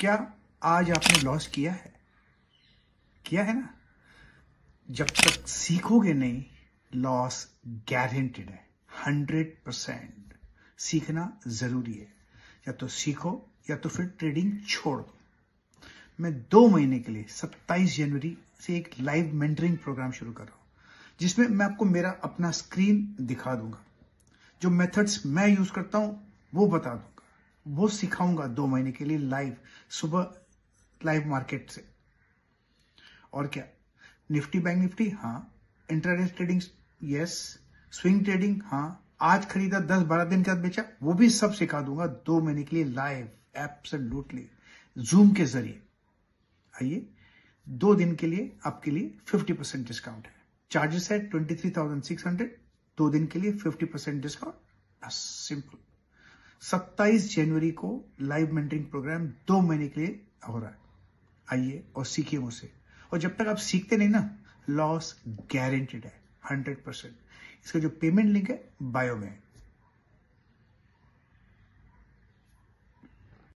क्या आज आपने लॉस किया है? किया है ना। जब तक सीखोगे नहीं, लॉस गारंटेड है 100%। सीखना जरूरी है, या तो सीखो या तो फिर ट्रेडिंग छोड़ दो। मैं 2 महीने के लिए 27 जनवरी से एक लाइव मेंटरिंग प्रोग्राम शुरू कर रहा हूं, जिसमें मैं आपको मेरा अपना स्क्रीन दिखा दूंगा, जो मेथड्स मैं यूज करता हूं वो बता दूंगा, वो सिखाऊंगा 2 महीने के लिए लाइव, सुबह लाइव मार्केट से। और क्या, निफ्टी बैंक निफ्टी हाँ, intraday trading yes, swing trading हाँ, आज खरीदा 10-12 दिन के बाद बेचा, वो भी सब सिखा दूंगा 2 महीने के लिए लाइव, एब्सोल्युटली जूम के जरिए। आइए, 2 दिन के लिए आपके लिए 50% डिस्काउंट है, चार्जेस है 23,600, 2 दिन के लिए 50% डिस्काउंट, बस सिंपल। 27 जनवरी को लाइव मेंटरिंग प्रोग्राम 2 महीने के लिए हो रहा है, आइए और सीखिए मुझसे। और जब तक आप सीखते नहीं ना, लॉस गारंटेड है 100%। इसका जो पेमेंट लिंक है बायो में है।